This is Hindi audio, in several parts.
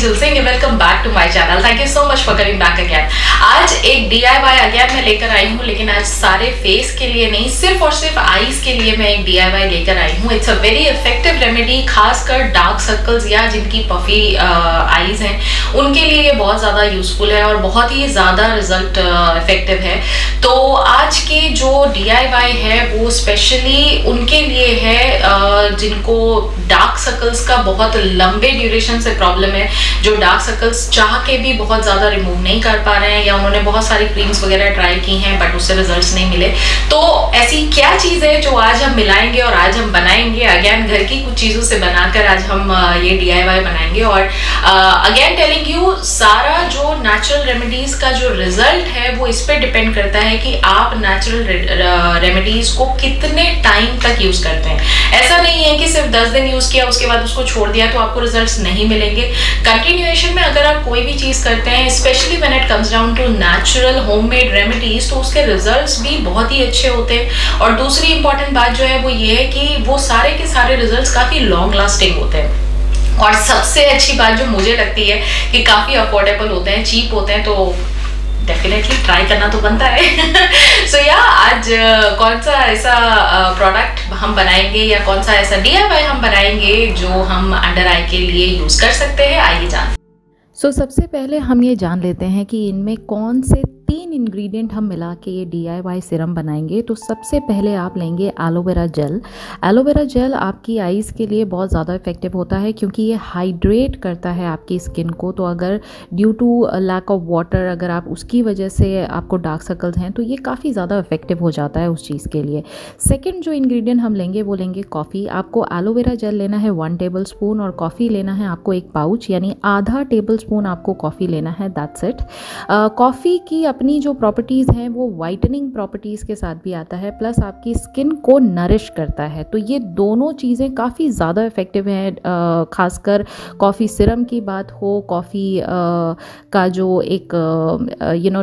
जुल Singh, welcome back to my channel. Thank you so much for coming back again. आज एक DIY अगेन मैं लेकर आई हूँ, लेकिन आज सारे फेस के लिए नहीं, सिर्फ और सिर्फ आईज के लिए मैं एक DIY लेकर आई हूँ। It's a very effective remedy, खासकर डार्क सर्कल्स या जिनकी पफी आईज हैं उनके लिए ये बहुत ज़्यादा यूजफुल है और बहुत ही ज़्यादा रिजल्ट इफेक्टिव है। तो आज की जो DIY है वो स्पेशली उनके लिए है जिनको डार्क सर्कल्स का बहुत लंबे ड्यूरेशन से प्रॉब्लम है, जो डार्क सर्कल्स चाह के भी बहुत ज़्यादा रिमूव नहीं कर पा रहे हैं या उन्होंने बहुत सारी क्रीम्स वगैरह ट्राई की हैं बट उससे रिजल्ट्स नहीं मिले। तो ऐसी क्या चीज़ है जो आज हम मिलाएंगे और आज हम बनाएंगे, अगेन घर की कुछ चीज़ों से बनाकर आज हम ये DIY बनाएंगे। और अगेन टेलिंग यू, सारा जो नेचुरल रेमेडीज़ का जो रिजल्ट है वो इस पर डिपेंड करता है कि आप नेचुरल रेमेडीज़ को कितने टाइम तक यूज़ करते हैं। ऐसा नहीं है कि सिर्फ 10 दिन यूज़ किया उसके बाद उसको छोड़ दिया तो आपको रिजल्ट्स नहीं मिलेंगे। कंटिन्यूएशन में अगर आप कोई भी चीज़ करते हैं, specially when it comes down to natural homemade remedies, तो उसके रिजल्ट्स भी बहुत ही अच्छे होते हैं। और दूसरी इंपॉर्टेंट बात जो है वो ये है कि वो सारे के सारे रिजल्ट्स काफ़ी लॉन्ग लास्टिंग होते हैं। और सबसे अच्छी बात जो मुझे लगती है कि काफ़ी अफोर्डेबल होते हैं, चीप होते हैं, तो डेफिनेटली ट्राई करना तो बनता है। सो या आज कौन सा ऐसा प्रोडक्ट हम बनाएंगे या कौन सा ऐसा DIY हम बनाएंगे जो हम अंडर आई के लिए यूज़ कर सकते हैं, आइए जान। सो सबसे पहले हम ये जान लेते हैं कि इनमें कौन से 3 इंग्रेडिएंट हम मिला के ये DIY सीरम बनाएंगे। तो सबसे पहले आप लेंगे एलोवेरा जेल। एलोवेरा जेल आपकी आईज़ के लिए बहुत ज़्यादा इफेक्टिव होता है क्योंकि ये हाइड्रेट करता है आपकी स्किन को। तो अगर due to lack of water अगर आप उसकी वजह से आपको डार्क सर्कल्स हैं तो ये काफ़ी ज़्यादा इफेक्टिव हो जाता है उस चीज़ के लिए। सेकेंड जो इन्ग्रीडियंट हम लेंगे वो लेंगे कॉफ़ी। आपको एलोवेरा जेल लेना है 1 टेबल स्पून और कॉफ़ी लेना है आपको 1 पाउच, यानी आधा टेबल स्पून आपको कॉफ़ी लेना है, दैट्स इट। कॉफ़ी की अपनी जो प्रॉपर्टीज़ हैं वो वाइटनिंग प्रॉपर्टीज़ के साथ भी आता है, प्लस आपकी स्किन को नरिश करता है। तो ये दोनों चीज़ें काफ़ी ज़्यादा इफ़ेक्टिव हैं, ख़ासकर कॉफ़ी सिरम की बात हो, कॉफ़ी का जो एक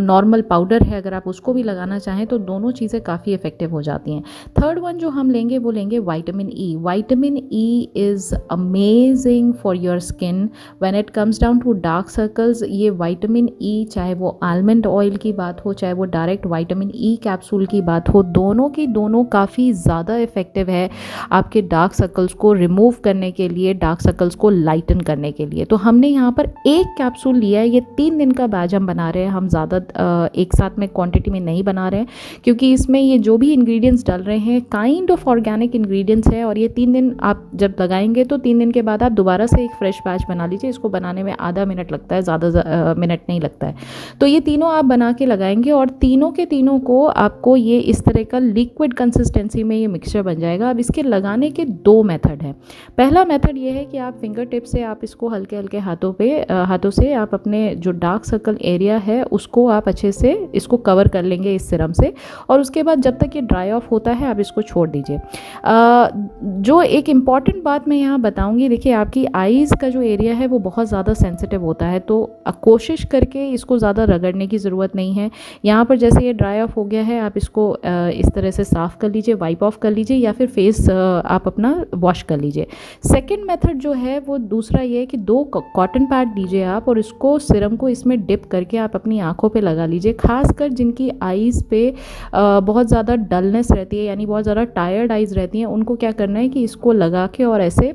नॉर्मल पाउडर है अगर आप उसको भी लगाना चाहें तो दोनों चीज़ें काफ़ी इफ़ेक्टिव हो जाती हैं। थर्ड वन जो हम लेंगे वो लेंगे vitamin E. Vitamin E is amazing for your skin when it comes down to dark circles. ये वाइटामिन ई, चाहे वो आलमंड ऑयल की बात हो, चाहे वो डायरेक्ट वाइटामिन ई कैप्सूल की बात हो, दोनों की दोनों काफ़ी ज़्यादा इफ़ेक्टिव है आपके डार्क सर्कल्स को रिमूव करने के लिए, डार्क सर्कल्स को लाइटन करने के लिए। तो हमने यहाँ पर 1 कैप्सूल लिया है। ये 3 दिन का बैच हम बना रहे हैं, हम ज़्यादा एक साथ में क्वांटिटी में नहीं बना रहे हैं क्योंकि इसमें ये जो भी इंग्रेडिएंट्स डाल रहे हैं काइंड ऑफ ऑर्गेनिक इंग्रेडिएंट्स है। और ये 3 दिन आप जब लगाएंगे तो 3 दिन के बाद आप दोबारा से एक फ्रेश बैच बना लीजिए। इसको बनाने में आधा मिनट लगता है, ज़्यादा मिनट नहीं लगता है। तो ये तीनों आप बना के लगाएंगे और तीनों के तीनों को आपको ये इस तरह का लिक्विड कंसिस्टेंसी में ये मिक्सचर बन जाएगा। अब इसके लगाने के 2 मेथड हैं। पहला मेथड ये है कि आप फिंगर टिप से आप इसको हल्के हल्के हाथों से आप अपने जो डार्क सर्कल एरिया है उसको आप अच्छे से इसको कवर कर लेंगे इस सिरम से, और उसके बाद जब तक ये ड्राई ऑफ होता है आप इसको छोड़ दीजिए। जो एक इम्पॉर्टेंट बात मैं यहाँ बताऊँगी, देखिए आपकी आईज़ का जो एरिया है वो बहुत ज़्यादा सेंसिटिव होता है, तो कोशिश करके इसको ज़्यादा रगड़ने की ज़रूरत नहीं है। यहाँ पर जैसे ये ड्राई ऑफ हो गया है आप इसको इस तरह से साफ़ कर लीजिए, वाइप ऑफ कर लीजिए या फिर फेस आप अपना वॉश कर लीजिए। सेकंड मेथड जो है वो दूसरा ये है कि 2 कॉटन पैड लीजिए आप और इसको सिरम को इसमें डिप करके आप अपनी आँखों पर लगा लीजिए, खासकर जिनकी आईज़ पे बहुत ज़्यादा डलनेस रहती है, यानी बहुत ज़्यादा टायर्ड आइज़ रहती हैं। उनको क्या करना है कि इसको लगा के और ऐसे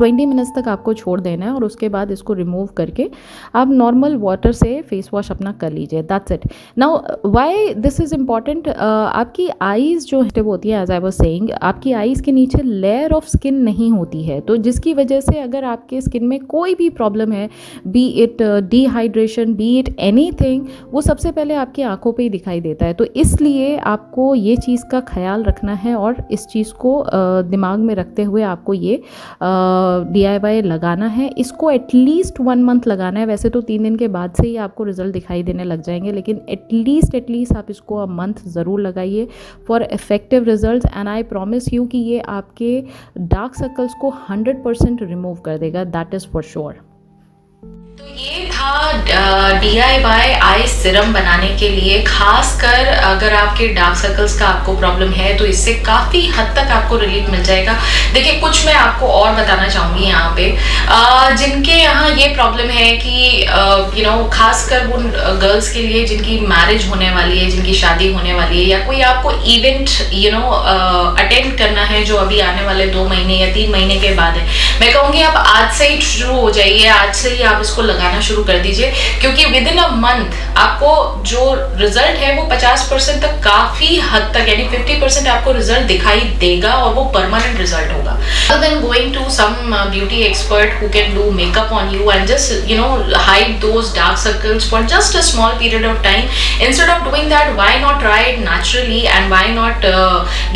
20 मिनट्स तक आपको छोड़ देना है और उसके बाद इसको रिमूव करके आप नॉर्मल वाटर से फेस वॉश अपना कर लीजिए, that's it. Now why this is important, आपकी आईज़ जो है होती है, एज आई वाज सेइंग, आपकी आईज़ के नीचे लेयर ऑफ स्किन नहीं होती है, तो जिसकी वजह से अगर आपके स्किन में कोई भी प्रॉब्लम है, be it dehydration, be it anything, वो सबसे पहले आपकी आँखों पर ही दिखाई देता है। तो इसलिए आपको ये चीज़ का ख्याल रखना है और इस चीज़ को दिमाग में रखते हुए आपको ये DIY लगाना है। इसको एटलीस्ट 1 मंथ लगाना है। वैसे तो 3 दिन के बाद से ही आपको रिजल्ट दिखाई देने लग जाएंगे, लेकिन एटलीस्ट आप इसको अ मंथ ज़रूर लगाइए for effective result. And I promise you कि ये आपके डार्क सर्कल्स को 100% रिमूव कर देगा, दैट इज़ फॉर श्योर। तो ये था DIY आई सीरम बनाने के लिए, खासकर अगर आपके डार्क सर्कल्स का आपको प्रॉब्लम है तो इससे काफ़ी हद तक आपको रिलीफ मिल जाएगा। देखिए कुछ मैं आपको और बताना चाहूँगी यहाँ पे, जिनके यहाँ ये प्रॉब्लम है कि खासकर उन गर्ल्स के लिए जिनकी मैरिज होने वाली है, जिनकी शादी होने वाली है, या कोई आपको इवेंट अटेंड करना है जो अभी आने वाले 2 महीने या 3 महीने के बाद है, मैं कहूँगी आप आज से ही शुरू हो जाइए, आज से ही आप इसको लगाना शुरू कर दीजिए, क्योंकि विदिन अ मंथ आपको जो रिजल्ट है वो 50% तक, काफी हद तक यानी 50% आपको रिजल्ट दिखाई देगा और वो परमानेंट रिजल्ट होगा। Other than going to some beauty expert who can do makeup on you and just hide those dark circles for just a small period of time, instead of doing that, why not try it naturally and why not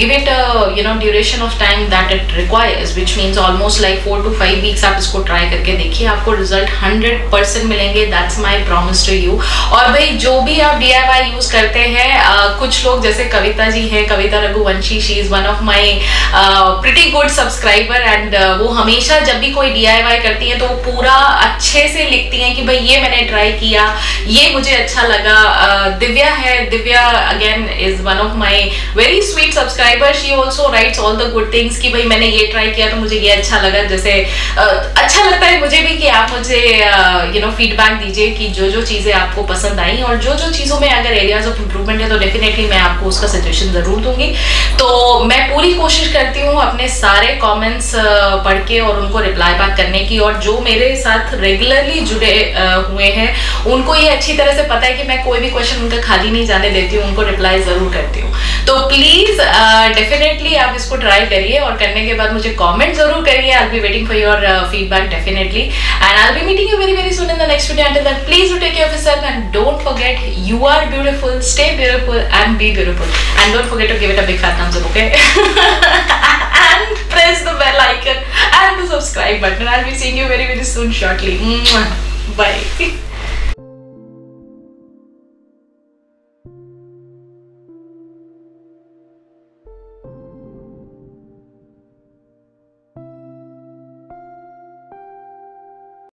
give it a duration of time that it requires, which means almost like 4 to 5 weeks आप इसको try करके देखिए, आपको रिजल्ट 100% मिलेंगे। That's my promise to you। और भाई जो भी आप DIY यूज करते हैं, कुछ लोग जैसे कविता जी हैं, Kavita Raghuvanshi, she is one of my pretty good subscriber and वो हमेशा जब भी कोई DIY करती हैं तो वो पूरा अच्छे से लिखती हैं कि भाई ये मैंने ट्राई किया, ये मुझे अच्छा लगा। दिव्या है, Divya again is one of my very sweet subscriber, she also writes all the good things कि भाई मैंने ये ट्राई किया तो मुझे ये अच्छा लगा। जैसे अच्छा लगता है मुझे भी कि आप मुझे फीडबैक दीजिए कि जो जो चीज़ें आपको पसंद आई और जो जो चीज़ों में अगर एरियाज ऑफ इम्प्रूवमेंट है तो डेफिनेटली मैं आपको उसका सजेशन ज़रूर दूंगी। तो मैं पूरी कोशिश करती हूँ अपने सारे कमेंट्स पढ़ के और उनको रिप्लाई बैक करने की, और जो मेरे साथ रेगुलरली जुड़े हुए हैं उनको ये अच्छी तरह से पता है कि मैं कोई भी क्वेश्चन उनका खाली नहीं जाने देती हूँ, उनको रिप्लाई ज़रूर करती हूँ। तो प्लीज़ डेफिनेटली आप इसको ट्राई करिए और करने के बाद मुझे कॉमेंट ज़रूर करिए। I will be waiting for your feedback definitely and I will be meeting you very very soon in the next video. Until then, please do take care of yourself and don't forget, you are beautiful, stay beautiful and be beautiful, and don't forget to give it a big fat thumbs up, okay? And press the bell icon and the subscribe button. I'll be seeing you very very soon shortly. Bye.